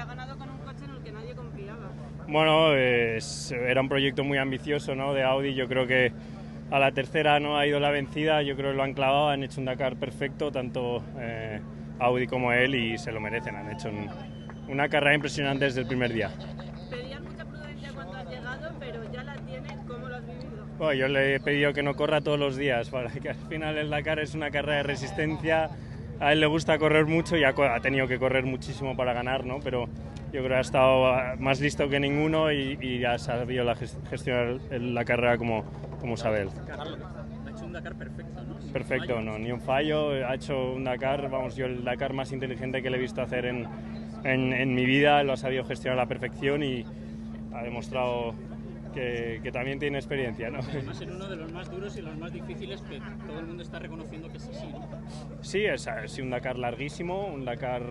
ha ganado con un coche en el que nadie confiaba. Bueno, era un proyecto muy ambicioso, ¿no?, de Audi. Yo creo que a la tercera no ha ido la vencida, yo creo que lo han clavado, han hecho un Dakar perfecto, tanto Audi como él, y se lo merecen, han hecho una carrera impresionante desde el primer día. Pedían mucha prudencia cuando has llegado, pero ya la tienes, ¿cómo lo has vivido? Bueno, yo le he pedido que no corra todos los días, para que al final el Dakar es una carrera de resistencia. A él le gusta correr mucho y ha tenido que correr muchísimo para ganar, ¿no? Pero yo creo que ha estado más listo que ninguno y ha sabido gestionar la carrera como sabe él. Carlos, ha hecho un Dakar perfecto, ¿no? Perfecto, no, ni un fallo. Ha hecho un Dakar, vamos, yo el Dakar más inteligente que le he visto hacer en mi vida. Lo ha sabido gestionar a la perfección y ha demostrado que también tiene experiencia, ¿no? Además, en uno de los más duros y los más difíciles que todo el mundo está reconociendo que es así, ¿no? Sí, es un Dakar larguísimo, un Dakar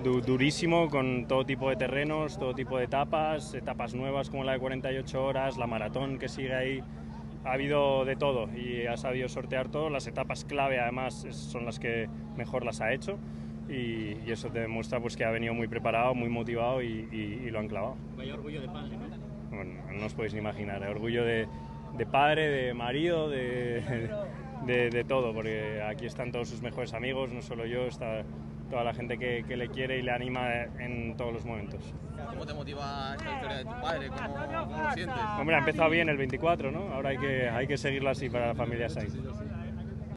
durísimo, con todo tipo de terrenos, todo tipo de etapas nuevas como la de 48 horas, la maratón que sigue ahí. Ha habido de todo y ha sabido sortear todo. Las etapas clave, además, son las que mejor las ha hecho. Y eso te demuestra, pues, que ha venido muy preparado, muy motivado y lo han clavado. Vaya orgullo de padre, ¿no? Bueno, no os podéis ni imaginar, orgullo de padre, de marido, de todo, porque aquí están todos sus mejores amigos, no solo yo, está toda la gente que le quiere y le anima en todos los momentos. ¿Cómo te motiva esta historia de tu padre? ¿Cómo lo sientes? Hombre, ha empezado bien el 24, ¿no? Ahora hay que seguirlo así para la familia 6.